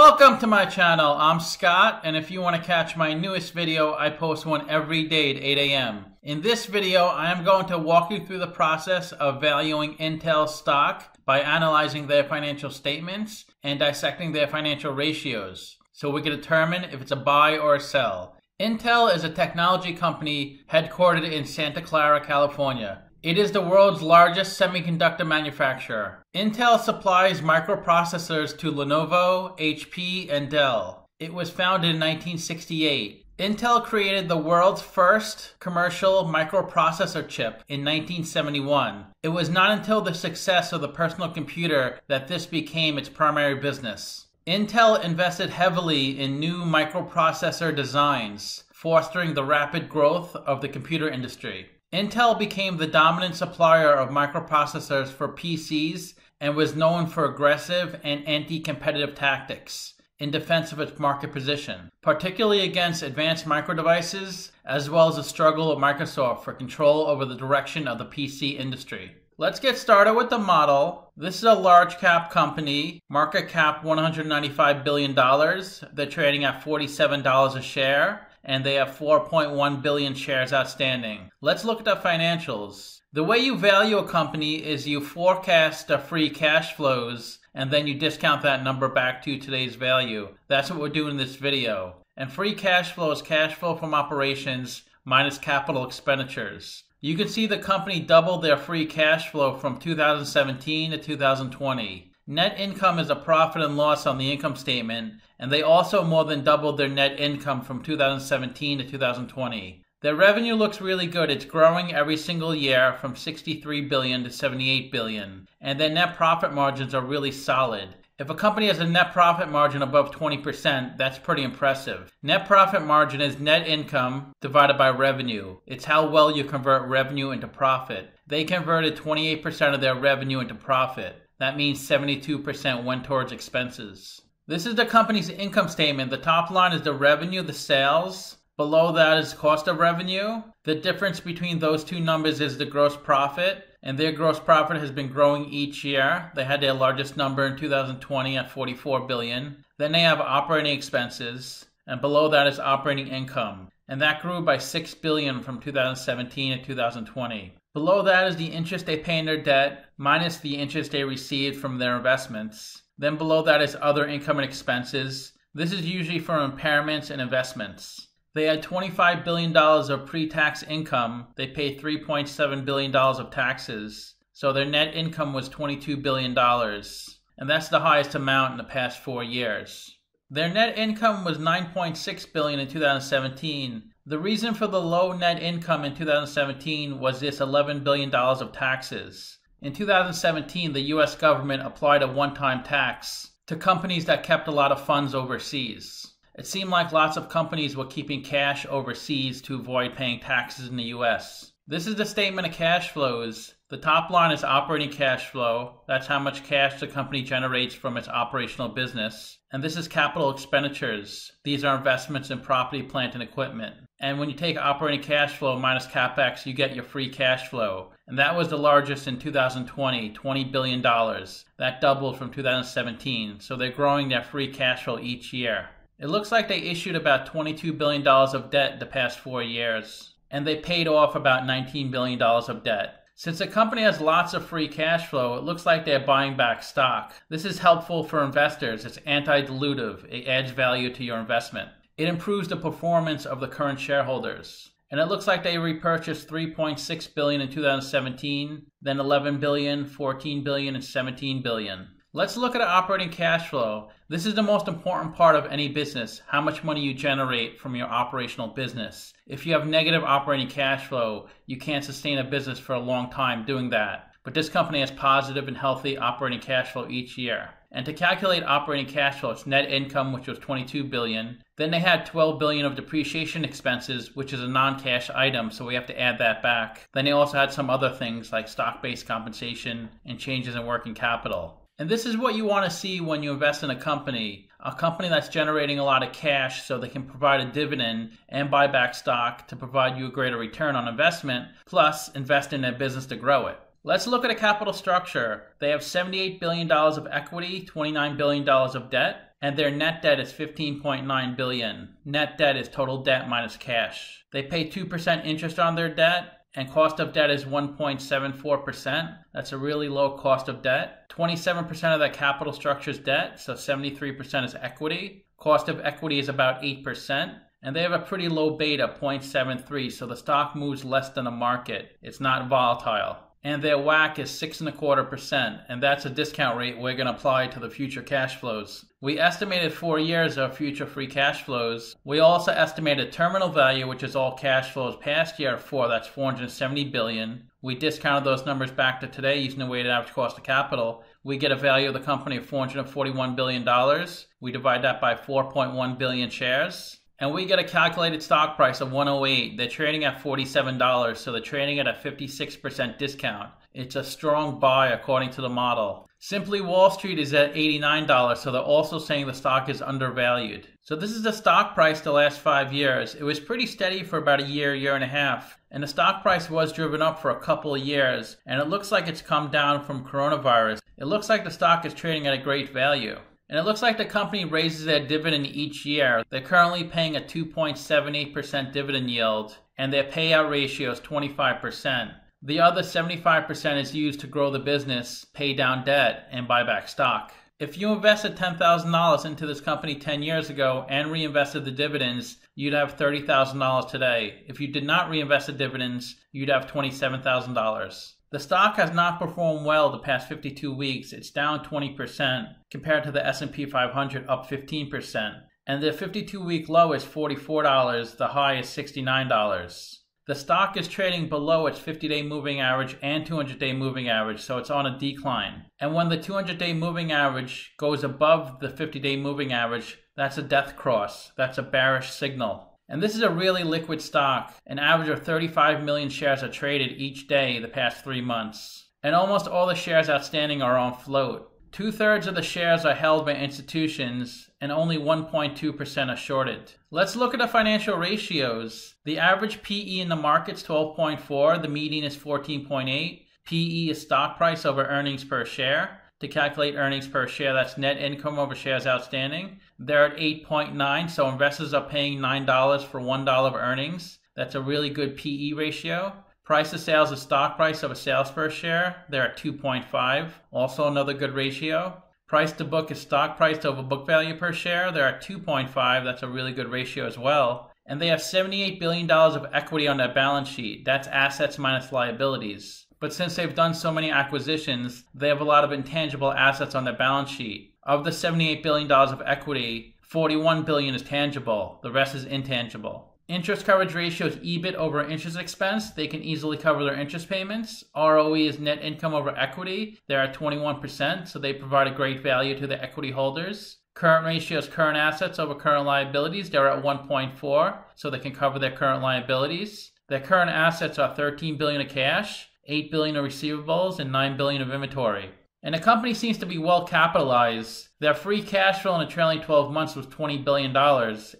Welcome to my channel. I'm Scott, and if you want to catch my newest video, I post one every day at 8 a.m. In this video, I am going to walk you through the process of valuing Intel stock by analyzing their financial statements and dissecting their financial ratios so we can determine if it's a buy or a sell. Intel is a technology company headquartered in Santa Clara, California. It is the world's largest semiconductor manufacturer. Intel supplies microprocessors to Lenovo, HP, and Dell. It was founded in 1968. Intel created the world's first commercial microprocessor chip in 1971. It was not until the success of the personal computer that this became its primary business. Intel invested heavily in new microprocessor designs, fostering the rapid growth of the computer industry. Intel became the dominant supplier of microprocessors for PCs and was known for aggressive and anti-competitive tactics in defense of its market position, particularly against Advanced Micro Devices, as well as the struggle of Microsoft for control over the direction of the PC industry. Let's get started with the model. This is a large cap company, market cap $195 billion. They're trading at $47 a share, and they have 4.1 billion shares outstanding. Let's look at the financials. The way you value a company is you forecast the free cash flows, and then you discount that number back to today's value. That's what we're doing in this video. And free cash flow is cash flow from operations minus capital expenditures. You can see the company doubled their free cash flow from 2017 to 2020. Net income is a profit and loss on the income statement, and they also more than doubled their net income from 2017 to 2020. Their revenue looks really good. It's growing every single year from $63 billion to $78 billion, and their net profit margins are really solid. If a company has a net profit margin above 20%, that's pretty impressive. Net profit margin is net income divided by revenue. It's how well you convert revenue into profit. They converted 28% of their revenue into profit. That means 72% went towards expenses. This is the company's income statement. The top line is the revenue, the sales. Below that is cost of revenue. The difference between those two numbers is the gross profit, and their gross profit has been growing each year. They had their largest number in 2020 at $44 billion. Then they have operating expenses, and below that is operating income. And that grew by $6 billion from 2017 to 2020. Below that is the interest they pay in their debt, minus the interest they received from their investments. Then below that is other income and expenses. This is usually for impairments and investments. They had $25 billion of pre-tax income. They paid $3.7 billion of taxes. So their net income was $22 billion. And that's the highest amount in the past 4 years. Their net income was $9.6 billion in 2017. The reason for the low net income in 2017 was this $11 billion of taxes. In 2017, the U.S. government applied a one-time tax to companies that kept a lot of funds overseas. It seemed like lots of companies were keeping cash overseas to avoid paying taxes in the U.S. This is the statement of cash flows. The top line is operating cash flow. That's how much cash the company generates from its operational business. And this is capital expenditures. These are investments in property, plant, and equipment. And when you take operating cash flow minus CapEx, you get your free cash flow. And that was the largest in 2020, $20 billion. That doubled from 2017. So they're growing their free cash flow each year. It looks like they issued about $22 billion of debt the past 4 years. And they paid off about $19 billion of debt. Since the company has lots of free cash flow, it looks like they're buying back stock. This is helpful for investors. It's anti-dilutive. It adds value to your investment. It improves the performance of the current shareholders. And it looks like they repurchased $3.6 billion in 2017, then $11 billion, $14 billion, and $17 billion. Let's look at operating cash flow. This is the most important part of any business, how much money you generate from your operational business. If you have negative operating cash flow, you can't sustain a business for a long time doing that. But this company has positive and healthy operating cash flow each year. And to calculate operating cash flow, it's net income, which was $22 billion. Then they had $12 billion of depreciation expenses, which is a non-cash item, so we have to add that back. Then they also had some other things like stock-based compensation and changes in working capital. And this is what you want to see when you invest in a company that's generating a lot of cash so they can provide a dividend and buy back stock to provide you a greater return on investment, plus invest in their business to grow it. Let's look at a capital structure. They have $78 billion of equity, $29 billion of debt. and their net debt is $15.9 billion. Net debt is total debt minus cash. They pay 2% interest on their debt, and cost of debt is 1.74%. That's a really low cost of debt. 27% of that capital structure is debt, so 73% is equity. Cost of equity is about 8%. And they have a pretty low beta, 0.73, so the stock moves less than the market. It's not volatile. And their WACC is 6.25%, and that's a discount rate we're going to apply to the future cash flows. We estimated 4 years of future free cash flows. We also estimated terminal value, which is all cash flows past year 4, that's $470 billion. We discounted those numbers back to today using the weighted average cost of capital. We get a value of the company of $441 billion. We divide that by 4.1 billion shares. And we get a calculated stock price of $108. They're trading at $47, so they're trading at a 56% discount. It's a strong buy according to the model. Simply Wall Street is at $89, so they're also saying the stock is undervalued. So this is the stock price the last 5 years. It was pretty steady for about a year, year and a half. And the stock price was driven up for a couple of years. And it looks like it's come down from coronavirus. It looks like the stock is trading at a great value. And it looks like the company raises their dividend each year. They're currently paying a 2.78% dividend yield, and their payout ratio is 25%. The other 75% is used to grow the business, pay down debt, and buy back stock. If you invested $10,000 into this company 10 years ago and reinvested the dividends, you'd have $30,000 today. If you did not reinvest the dividends, you'd have $27,000. The stock has not performed well the past 52 weeks. It's down 20% compared to the S&P 500 up 15%. And the 52-week low is $44, the high is $69. The stock is trading below its 50-day moving average and 200-day moving average, so it's on a decline. And when the 200-day moving average goes above the 50-day moving average, that's a death cross. That's a bearish signal. And this is a really liquid stock. An average of 35 million shares are traded each day the past 3 months. And almost all the shares outstanding are on float. 2/3 of the shares are held by institutions and only 1.2% are shorted. Let's look at the financial ratios. The average PE in the market's 12.4, the median is 14.8. PE is stock price over earnings per share. To calculate earnings per share, that's net income over shares outstanding. They're at 8.9, so investors are paying $9 for $1 of earnings. That's a really good PE ratio. Price to sales is stock price over sales per share. They're at 2.5, also another good ratio. Price to book is stock price over book value per share. They're at 2.5, that's a really good ratio as well. And they have $78 billion of equity on their balance sheet. That's assets minus liabilities. But since they've done so many acquisitions, they have a lot of intangible assets on their balance sheet. Of the $78 billion of equity, $41 billion is tangible. The rest is intangible. Interest coverage ratio is EBIT over interest expense. They can easily cover their interest payments. ROE is net income over equity. They're at 21%, so they provide a great value to the equity holders. Current ratio is current assets over current liabilities. They're at 1.4, so they can cover their current liabilities. Their current assets are $13 billion of cash, $8 billion of receivables, and $9 billion of inventory. And the company seems to be well capitalized. Their free cash flow in the trailing 12 months was $20 billion,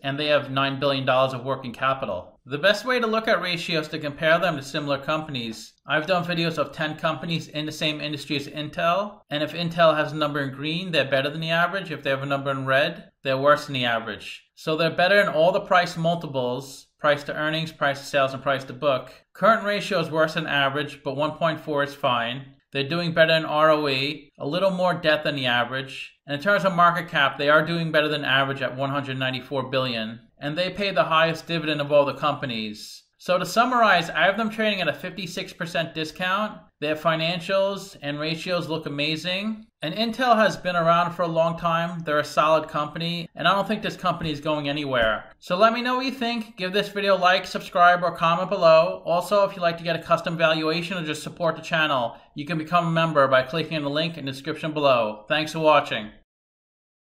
and they have $9 billion of working capital. The best way to look at ratios is to compare them to similar companies. I've done videos of 10 companies in the same industry as Intel, and if Intel has a number in green, they're better than the average. If they have a number in red, they're worse than the average. So they're better in all the price multiples. Price to earnings, price to sales, and price to book. Current ratio is worse than average, but 1.4 is fine. They're doing better in ROE, a little more debt than the average. And in terms of market cap, they are doing better than average at $194 billion. And they pay the highest dividend of all the companies. So to summarize, I have them trading at a 56% discount. Their financials and ratios look amazing. And Intel has been around for a long time. They're a solid company, and I don't think this company is going anywhere. So let me know what you think. Give this video a like, subscribe, or comment below. Also, if you'd like to get a custom valuation or just support the channel, you can become a member by clicking on the link in the description below. Thanks for watching.